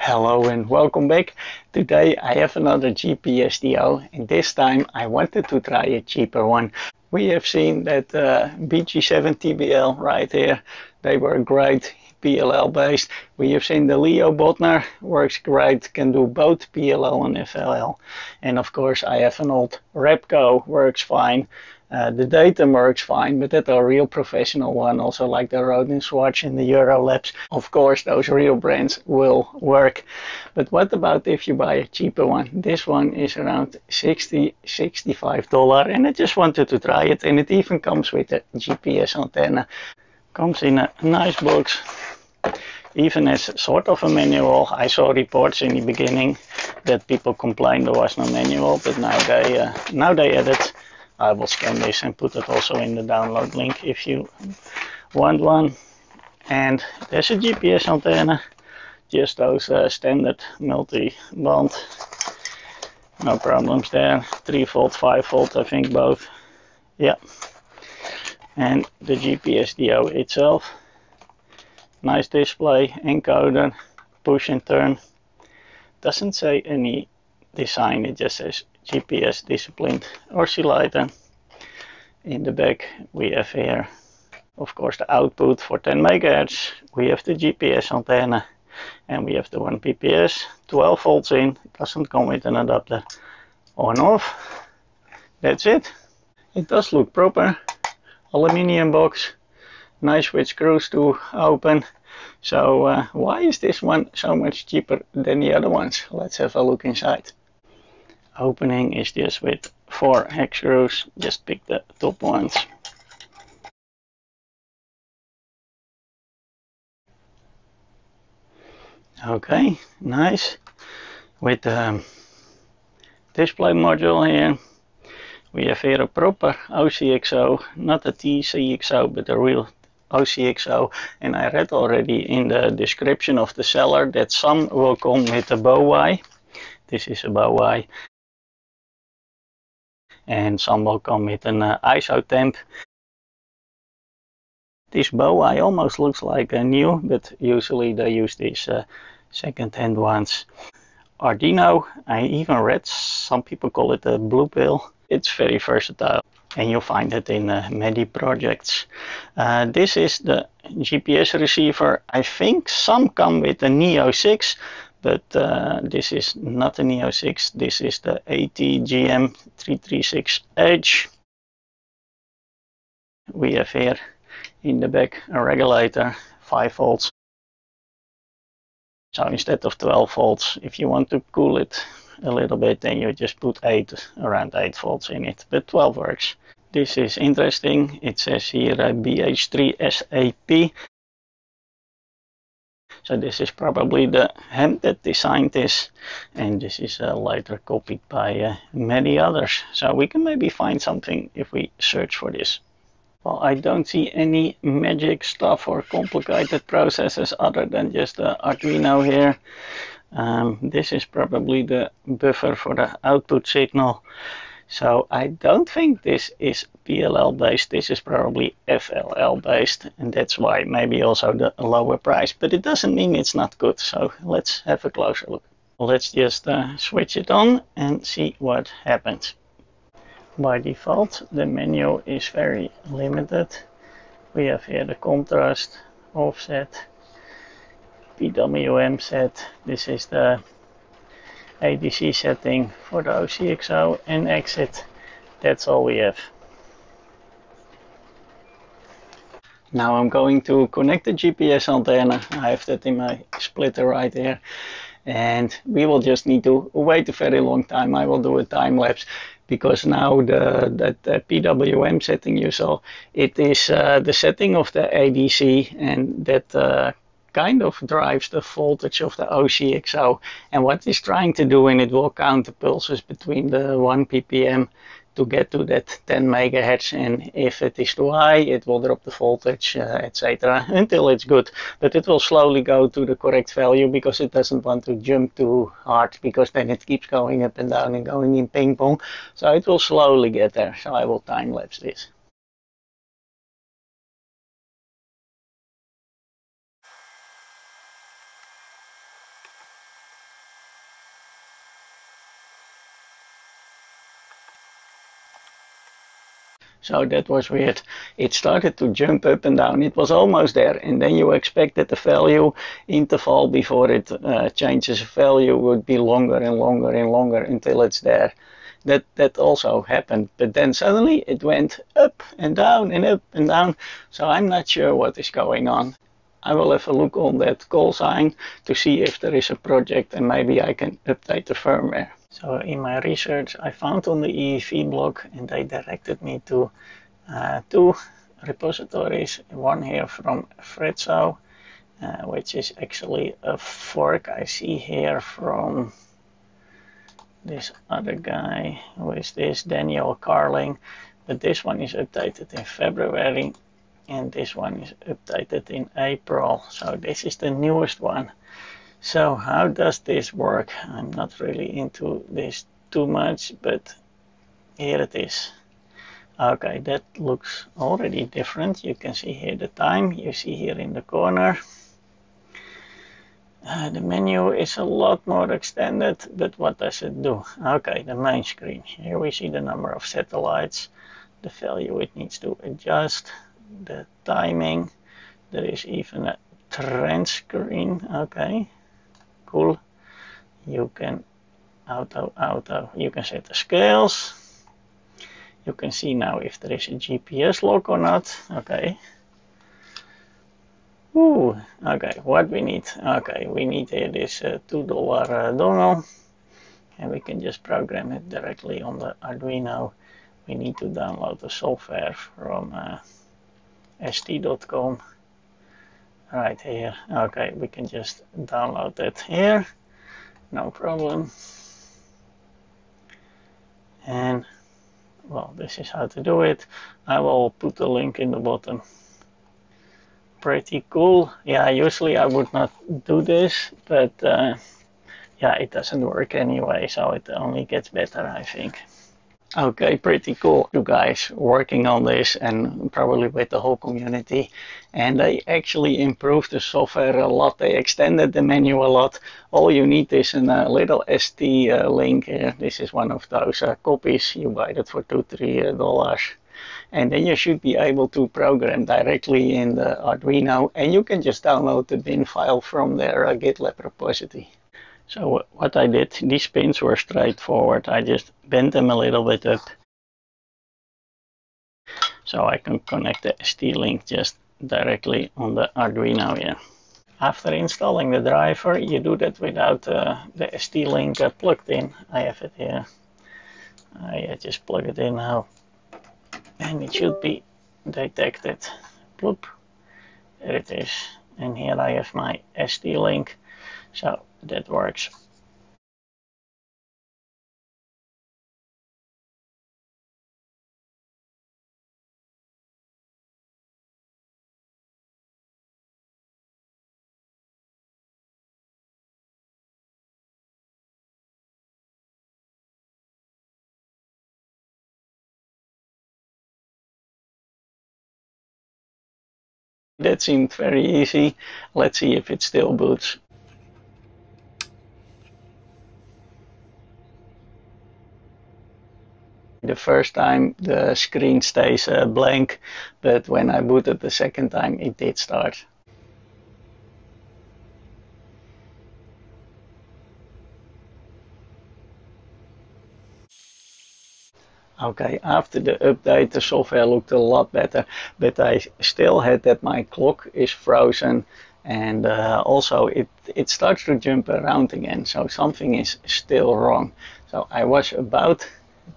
Hello and welcome back. Today I have another GPSDO, and this time I wanted to try a cheaper one. We have seen that BG7TBL right here, they were great PLL based. We have seen the Leo Bodnar, works great, can do both PLL and FLL. And of course I have an old Repco, works fine. The datum works fine, but that's a real professional one, also like the Roden Swatch and the Euro Labs. Of course, those real brands will work. But what about if you buy a cheaper one? This one is around $65, and I just wanted to try it. And it even comes with a GPS antenna. Comes in a nice box, even as sort of a manual. I saw reports in the beginning that people complained there was no manual, but now they added. I will scan this and put it also in the download link if you want one. And there's a GPS antenna, just those standard multi-band, no problems there. 3 volt, 5 volt, I think both. Yeah. And the GPSDO itself, nice display, encoder, push and turn. Doesn't say any design, it just says GPS disciplined oscillator. In the back we have here of course the output for 10 MHz. We have the GPS antenna and we have the 1 PPS, 12 volts in. It doesn't come with an adapter. On off, that's it. It does look proper. Aluminium box, nice with screws to open. So why is this one so much cheaper than the other ones? Let's have a look inside. Opening is just with 4 hex screws. Just pick the top ones. Okay, nice. With the display module here, we have here a proper OCXO, not a TCXO, but a real OCXO. And I read already in the description of the seller that some will come with a BOWI. This is a BOWI. And some will come with an ISO temp. This BOWI almost looks like a new, but usually they use these second-hand ones. Arduino, I even read some people call it a blue pill. It's very versatile, and you'll find it in many projects. This is the GPS receiver. I think some come with a Neo6. But this is not the Neo6, this is the ATGM336H. We have here in the back a regulator, 5 volts. So instead of 12 volts, if you want to cool it a little bit, then you just put around 8 volts in it, but 12 works. This is interesting, it says here BH3SAP. So this is probably the hand that designed this, and this is later copied by many others. So we can maybe find something if we search for this. Well, I don't see any magic stuff or complicated processes other than just the Arduino here. This is probably the buffer for the output signal. So I don't think this is PLL based, this is probably FLL based, and that's why maybe also the lower price, but it doesn't mean it's not good. So let's have a closer look. Let's just switch it on and see what happens. By default the menu is very limited. We have here the contrast, offset, PWM set, this is the ADC setting for the OCXO, and exit. That's all we have. Now I'm going to connect the GPS antenna. I have that in my splitter right here, and we will just need to wait a very long time. I will do a time lapse because now that PWM setting you saw, it is the setting of the ADC, and that kind of drives the voltage of the OCXO, and what it's trying to do, and it will count the pulses between the 1 ppm to get to that 10 MHz, and if it is too high it will drop the voltage, etc., until it's good. But it will slowly go to the correct value because it doesn't want to jump too hard, because then it keeps going up and down and going in ping pong. So it will slowly get there. So I will time lapse this. So that was weird. It started to jump up and down. It was almost there, and then you expected the value interval before it changes value would be longer and longer and longer until it's there. That also happened, but then suddenly it went up and down and up and down. So I'm not sure what is going on. I will have a look on that call sign to see if there is a project and maybe I can update the firmware. So in my research I found on the EEV blog, and they directed me to two repositories, one here from Fredzo, which is actually a fork I see here from this other guy, who is this, Daniel Carling, but this one is updated in February and this one is updated in April, so this is the newest one. So how does this work? I'm not really into this too much, but here it is. Okay, that looks already different. You can see here the time, you see here in the corner. The menu is a lot more extended, but what does it do? Okay, the main screen. Here we see the number of satellites, the value it needs to adjust, the timing. There is even a trend screen. Okay, cool. You can you can set the scales. You can see now if there is a GPS log or not. Okay. Ooh, okay, what we need? Okay, we need here this $2 dongle, and we can just program it directly on the Arduino. We need to download the software from st.com right here. Okay, we can just download that here, no problem. And well, this is how to do it. I will put the link in the bottom. Pretty cool. Yeah, usually I would not do this, but yeah, it doesn't work anyway, so it only gets better, I think. Okay, pretty cool. You guys working on this, and probably with the whole community, and they actually improved the software a lot. They extended the menu a lot. All you need is a little ST-Link here. This is one of those copies. You buy that for $2–3. And then you should be able to program directly in the Arduino, and you can just download the bin file from their GitLab repository. So what I did, these pins were straightforward. I just bent them a little bit up so I can connect the ST-Link just directly on the Arduino here. After installing the driver, you do that without the ST-Link plugged in. I have it here. I just plug it in now, and it should be detected. Bloop. There it is. And here I have my ST-Link. So that works. That seemed very easy. Let's see if it still boots. The first time the screen stays blank, but when I booted the second time it did start. Okay, after the update the software looked a lot better, but I still had that my clock is frozen, and also it starts to jump around again, so something is still wrong. So I was about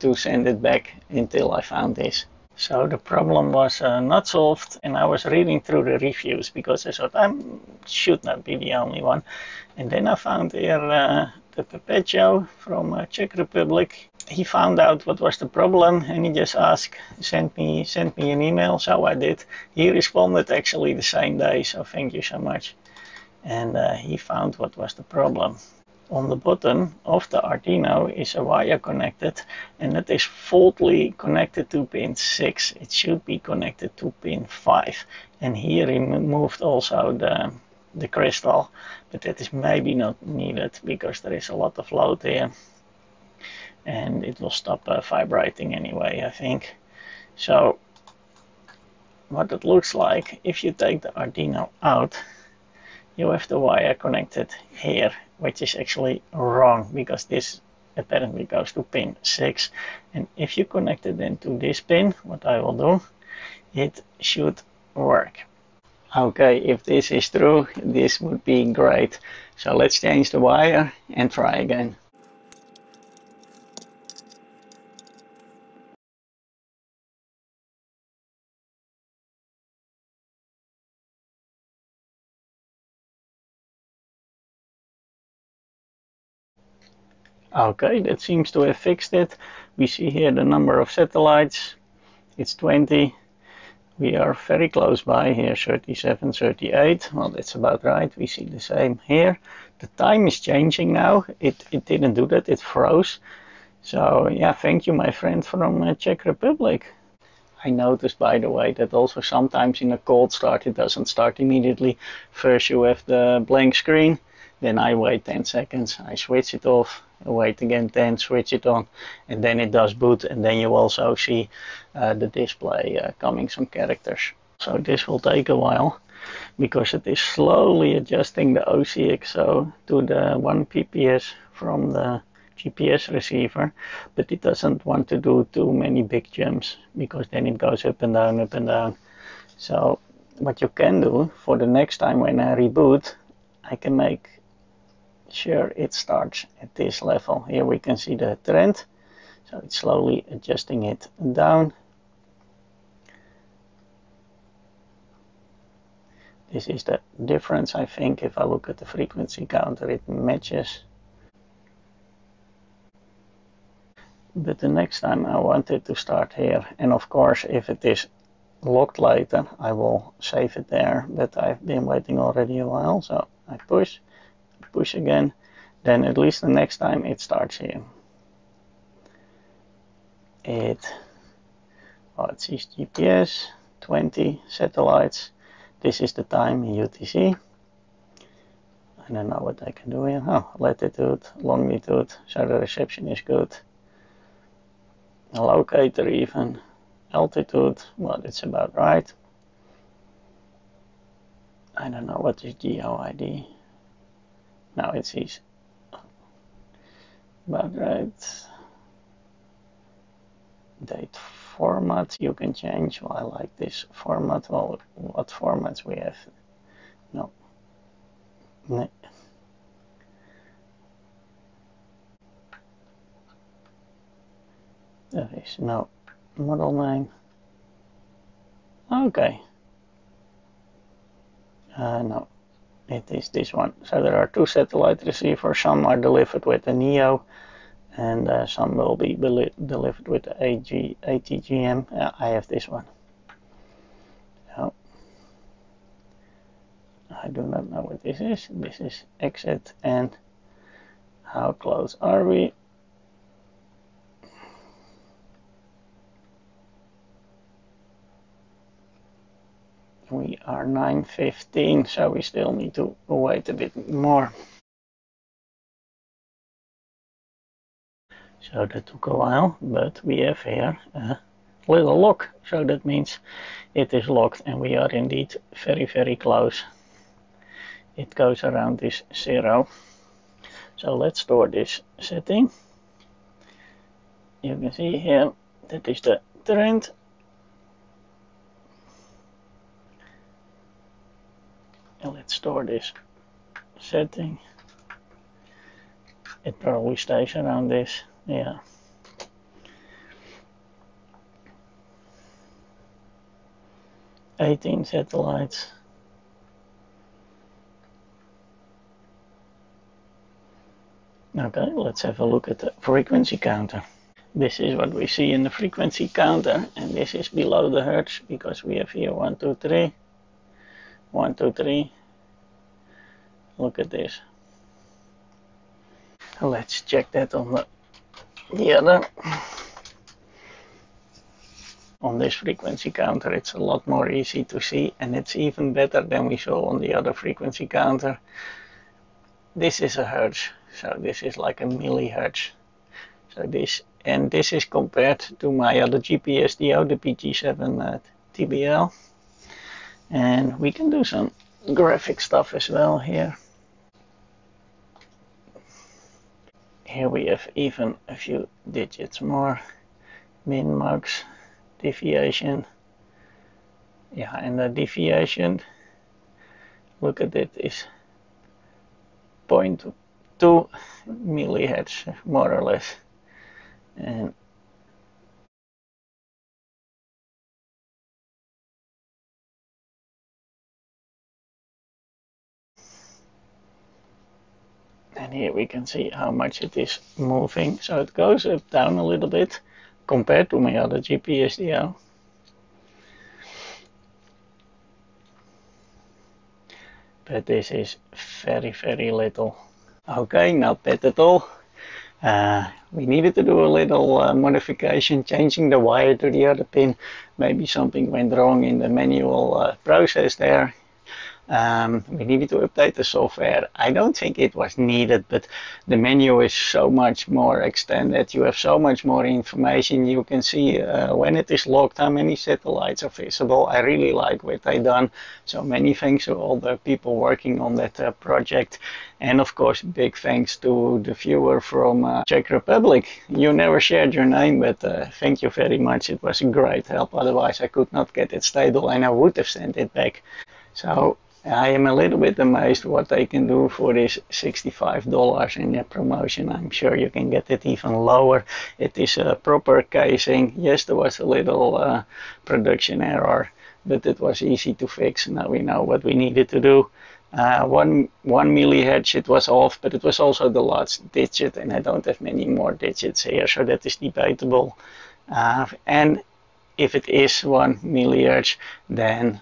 to send it back until I found this. So the problem was not solved, and I was reading through the reviews because I thought I should not be the only one. And then I found here the Pepeccio from Czech Republic. He found out what was the problem, and he just asked, send me an email. So I did. He responded actually the same day, so thank you so much. And he found what was the problem. On the bottom of the Arduino is a wire connected, and that is faultily connected to pin 6. It should be connected to pin 5. And here he removed also the crystal, but that is maybe not needed because there is a lot of load here, and it will stop vibrating anyway, I think. So what it looks like, if you take the Arduino out, you have the wire connected here, which is actually wrong because this apparently goes to pin 6. And if you connect it then to this pin, what I will do, it should work. Okay, if this is true, this would be great. So let's change the wire and try again. Okay, that seems to have fixed it. We see here the number of satellites. It's 20. We are very close by here, 37, 38. Well, that's about right. We see the same here. The time is changing now. It didn't do that. It froze. So, yeah, thank you, my friend from Czech Republic. I noticed, by the way, that also sometimes in a cold start, it doesn't start immediately. First, you have the blank screen. Then I wait 10 seconds, I switch it off, I wait again 10, switch it on, and then it does boot, and then you also see the display coming some characters. So this will take a while, because it is slowly adjusting the OCXO to the 1 PPS from the GPS receiver, but it doesn't want to do too many big jumps, because then it goes up and down, up and down. So what you can do for the next time when I reboot, I can make sure it starts at this level. Here we can see the trend, so it's slowly adjusting it down. This is the difference, I think. If I look at the frequency counter, it matches. But the next time I want it to start here, and of course if it is locked later, I will save it there, but I've been waiting already a while, so I push again, then at least the next time it starts here. It sees GPS, 20 satellites, this is the time in UTC. I don't know what I can do here. Oh, latitude, longitude, so the reception is good. A locator even, altitude, well, it's about right. I don't know what is GeoID. Now it sees about right. Date format you can change. Well, I like this format. Well, what formats we have? No. No. There is no model name. Okay. No, it is this one. So there are 2 satellite receivers. Some are delivered with the NEO, and some will be delivered with the AG, ATGM. I have this one. So, I do not know what this is. This is exit, and how close are we? We are 9:15, so we still need to wait a bit more. So that took a while, but we have here a little lock. So that means it is locked, and we are indeed very, very close. It goes around this 0. So let's store this setting. You can see here, that is the trend. And let's store this setting. It probably stays around this, yeah. – 18 satellites. Okay, let's have a look at the frequency counter. This is what we see in the frequency counter, and this is below the hertz because we have here 1, 2, 3. 1, 2, 3. Look at this. Let's check that on the other. On this frequency counter, it's a lot more easy to see, and it's even better than we saw on the other frequency counter. This is a hertz, so this is like a millihertz. So this and this is compared to my other GPSDO, the BG7TBL, and we can do some graphic stuff as well here. Here we have even a few digits more, min, max, deviation. Yeah, and the deviation, look at it, is 0.2 millihertz, more or less. And here we can see how much it is moving. So it goes up, down a little bit compared to my other GPSDO. But this is very, very little. Okay, not bad at all. We needed to do a little modification, changing the wire to the other pin. Maybe something went wrong in the manual process there. We needed to update the software. I don't think it was needed, but the menu is so much more extended. You have so much more information. You can see when it is locked, how many satellites are visible. I really like what they done. So many thanks to all the people working on that project. And of course, big thanks to the viewer from Czech Republic. You never shared your name, but thank you very much. It was a great help. Otherwise, I could not get it stable and I would have sent it back. So I am a little bit amazed what they can do for this $65 in their promotion. I'm sure you can get it even lower. It is a proper casing. Yes, there was a little production error, but it was easy to fix. Now we know what we needed to do. 1 millihertz it was off, but it was also the last digit, and I don't have many more digits here, so that is debatable. And if it is 1 millihertz, then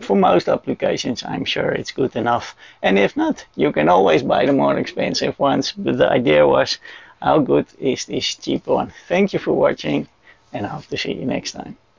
for most applications, I'm sure it's good enough. And if not, you can always buy the more expensive ones. But the idea was, how good is this cheap one? Thank you for watching, and I hope to see you next time.